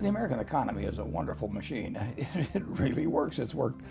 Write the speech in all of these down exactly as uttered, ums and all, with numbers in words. The American economy is a wonderful machine. It, it really works. It's worked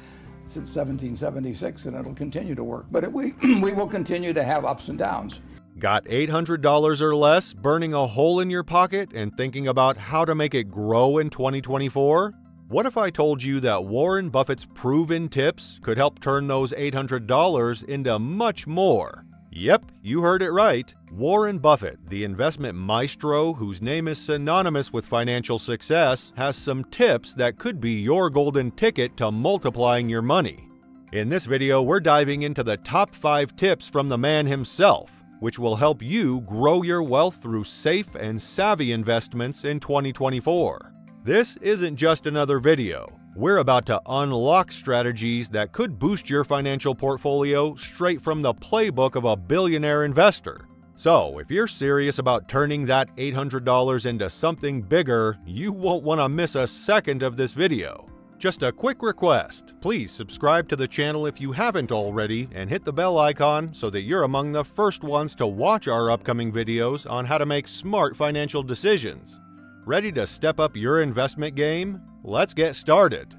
since seventeen seventy-six, and it'll continue to work. But it, we, we will continue to have ups and downs. Got eight hundred dollars or less burning a hole in your pocket and thinking about how to make it grow in twenty twenty-four? What if I told you that Warren Buffett's proven tips could help turn those eight hundred dollars into much more? Yep, you heard it right. Warren Buffett, the investment maestro whose name is synonymous with financial success, has some tips that could be your golden ticket to multiplying your money. In this video, we're diving into the top five tips from the man himself, which will help you grow your wealth through safe and savvy investments in twenty twenty-four. This isn't just another video. We're about to unlock strategies that could boost your financial portfolio straight from the playbook of a billionaire investor. So, if you're serious about turning that eight hundred dollars into something bigger, you won't want to miss a second of this video. Just a quick request, please subscribe to the channel if you haven't already and hit the bell icon so that you're among the first ones to watch our upcoming videos on how to make smart financial decisions. Ready to step up your investment game? Let's get started.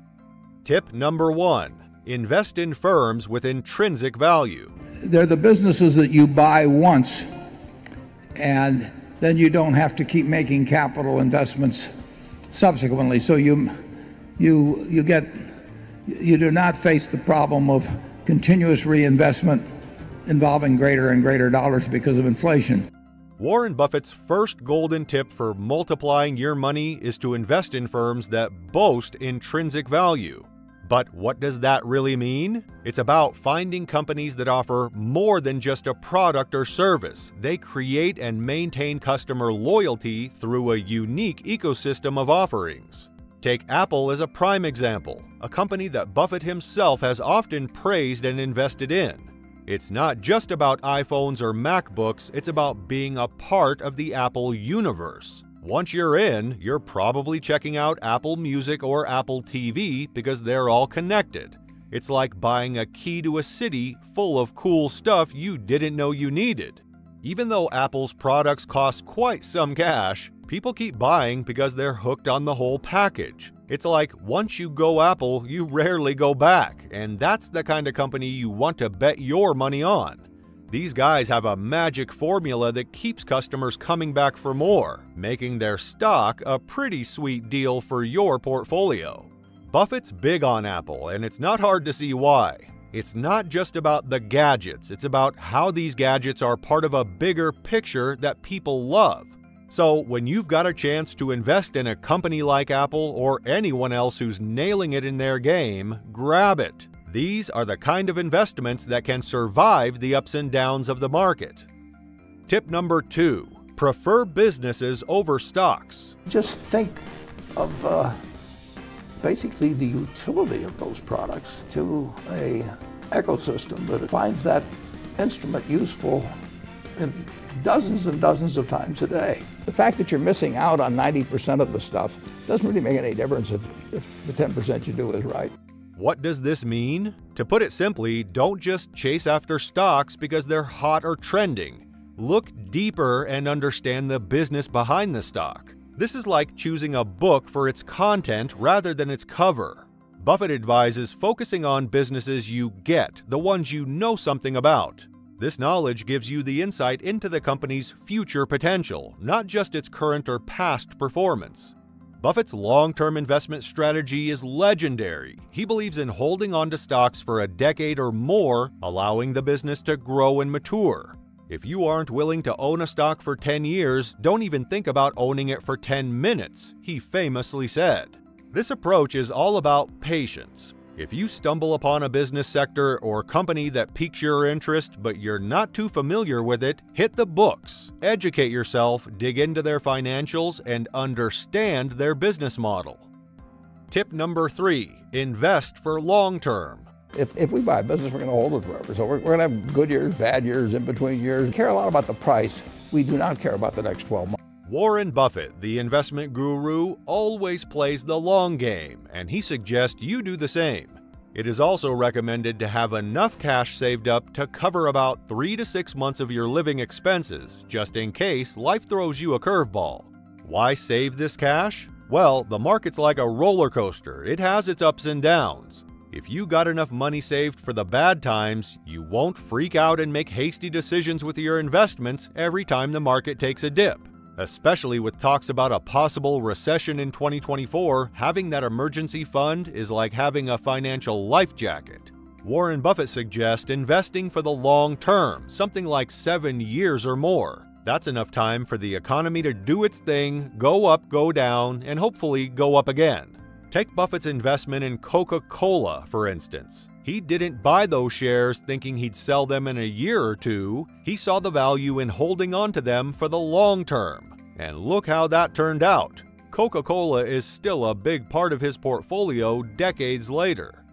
Tip number one, invest in firms with intrinsic value. They're the businesses that you buy once, and then you don't have to keep making capital investments subsequently. So you, you, you, get, you do not face the problem of continuous reinvestment involving greater and greater dollars because of inflation. Warren Buffett's first golden tip for multiplying your money is to invest in firms that boast intrinsic value. But what does that really mean? It's about finding companies that offer more than just a product or service. They create and maintain customer loyalty through a unique ecosystem of offerings. Take Apple as a prime example, a company that Buffett himself has often praised and invested in. It's not just about iPhones or MacBooks, it's about being a part of the Apple universe. Once you're in, you're probably checking out Apple Music or Apple T V because they're all connected. It's like buying a key to a city full of cool stuff you didn't know you needed. Even though Apple's products cost quite some cash, people keep buying because they're hooked on the whole package. It's like once you go Apple, you rarely go back, and that's the kind of company you want to bet your money on. These guys have a magic formula that keeps customers coming back for more, making their stock a pretty sweet deal for your portfolio. Buffett's big on Apple, and it's not hard to see why. It's not just about the gadgets, it's about how these gadgets are part of a bigger picture that people love. So when you've got a chance to invest in a company like Apple or anyone else who's nailing it in their game, grab it. These are the kind of investments that can survive the ups and downs of the market. Tip number two, prefer businesses over stocks. Just think of uh, basically the utility of those products to an ecosystem that finds that instrument useful in dozens and dozens of times a day. The fact that you're missing out on ninety percent of the stuff doesn't really make any difference if, if the ten percent you do is right. What does this mean? To put it simply, don't just chase after stocks because they're hot or trending. Look deeper and understand the business behind the stock. This is like choosing a book for its content rather than its cover. Buffett advises focusing on businesses you get, the ones you know something about. This knowledge gives you the insight into the company's future potential, not just its current or past performance. Buffett's long-term investment strategy is legendary. He believes in holding on to stocks for a decade or more, allowing the business to grow and mature. If you aren't willing to own a stock for ten years, don't even think about owning it for ten minutes, he famously said. This approach is all about patience. If you stumble upon a business sector or company that piques your interest but you're not too familiar with it, hit the books, educate yourself, dig into their financials, and understand their business model. Tip number three, invest for long term. If, if we buy a business, we're going to hold it forever. So we're, we're going to have good years, bad years, in between years. We care a lot about the price. We do not care about the next twelve months. Warren Buffett, the investment guru, always plays the long game, and he suggests you do the same. It is also recommended to have enough cash saved up to cover about three to six months of your living expenses, just in case life throws you a curveball. Why save this cash? Well, the market's like a roller coaster. It has its ups and downs. If you got enough money saved for the bad times, you won't freak out and make hasty decisions with your investments every time the market takes a dip. Especially with talks about a possible recession in twenty twenty-four, having that emergency fund is like having a financial life jacket. Warren Buffett suggests investing for the long term, something like seven years or more. That's enough time for the economy to do its thing, go up, go down, and hopefully go up again. Take Buffett's investment in Coca-Cola, for instance. He didn't buy those shares thinking he'd sell them in a year or two. He saw the value in holding on to them for the long term. And look how that turned out. Coca-Cola is still a big part of his portfolio decades later.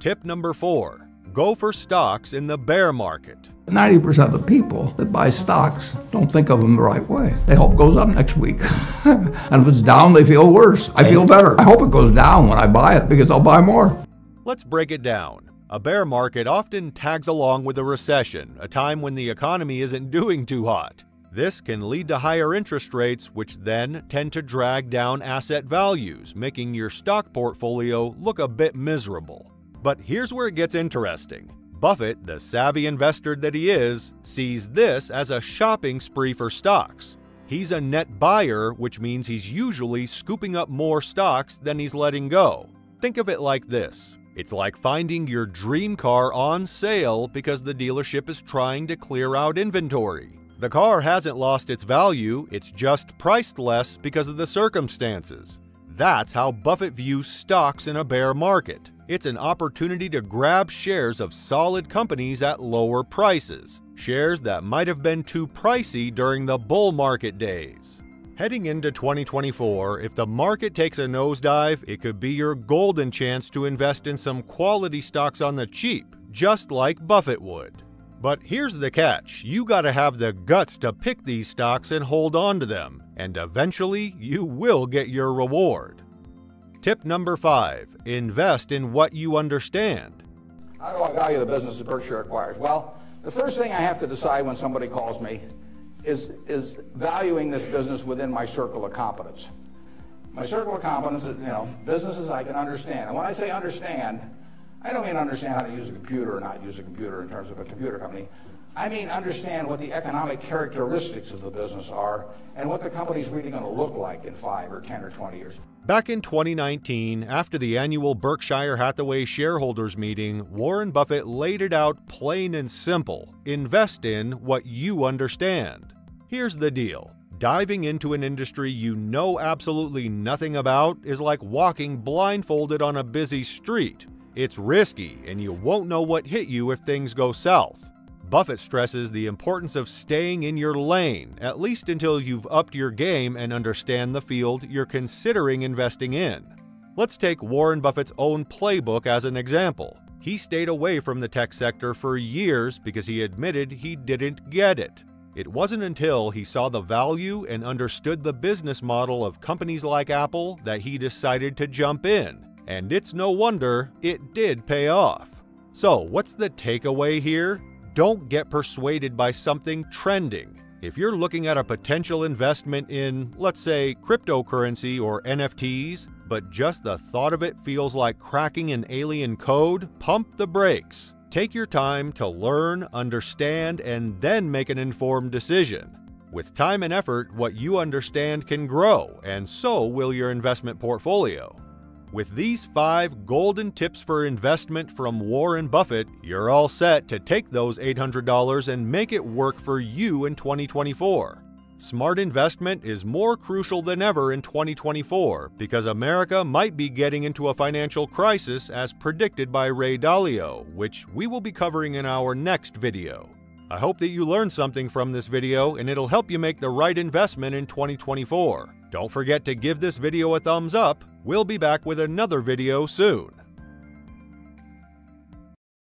Tip number four. Go for stocks in the bear market. ninety percent of the people that buy stocks don't think of them the right way. They hope it goes up next week. And if it's down, they feel worse. I feel better. I hope it goes down when I buy it because I'll buy more. Let's break it down. A bear market often tags along with a recession, a time when the economy isn't doing too hot. This can lead to higher interest rates, which then tend to drag down asset values, making your stock portfolio look a bit miserable. But here's where it gets interesting. Buffett, the savvy investor that he is, sees this as a shopping spree for stocks. He's a net buyer, which means he's usually scooping up more stocks than he's letting go. Think of it like this. It's like finding your dream car on sale because the dealership is trying to clear out inventory. The car hasn't lost its value, it's just priced less because of the circumstances. That's how Buffett views stocks in a bear market. It's an opportunity to grab shares of solid companies at lower prices, shares that might have been too pricey during the bull market days. Heading into twenty twenty-four, if the market takes a nosedive, it could be your golden chance to invest in some quality stocks on the cheap, just like Buffett would. But here's the catch. You gotta have the guts to pick these stocks and hold on to them, and eventually you will get your reward. Tip number five, invest in what you understand. How do I value the business that Berkshire acquires? Well, the first thing I have to decide when somebody calls me is, is valuing this business within my circle of competence. My circle of competence is, you know, businesses I can understand. And when I say understand, I don't mean understand how to use a computer or not use a computer in terms of a computer company. I mean understand what the economic characteristics of the business are and what the company's really going to look like in five or ten or twenty years. Back in twenty nineteen, after the annual Berkshire Hathaway shareholders meeting, Warren Buffett laid it out plain and simple. Invest in what you understand. Here's the deal. Diving into an industry you know absolutely nothing about is like walking blindfolded on a busy street. It's risky, and you won't know what hit you if things go south. Buffett stresses the importance of staying in your lane, at least until you've upped your game and understand the field you're considering investing in. Let's take Warren Buffett's own playbook as an example. He stayed away from the tech sector for years because he admitted he didn't get it. It wasn't until he saw the value and understood the business model of companies like Apple that he decided to jump in. And it's no wonder it did pay off. So what's the takeaway here? Don't get persuaded by something trending. If you're looking at a potential investment in, let's say, cryptocurrency or N F Ts, but just the thought of it feels like cracking an alien code, pump the brakes. Take your time to learn, understand, and then make an informed decision. With time and effort, what you understand can grow, and so will your investment portfolio. With these five golden tips for investment from Warren Buffett, you're all set to take those eight hundred dollars and make it work for you in twenty twenty-four. Smart investment is more crucial than ever in twenty twenty-four because America might be getting into a financial crisis as predicted by Ray Dalio, which we will be covering in our next video. I hope that you learned something from this video and it'll help you make the right investment in twenty twenty-four. Don't forget to give this video a thumbs up. We'll be back with another video soon.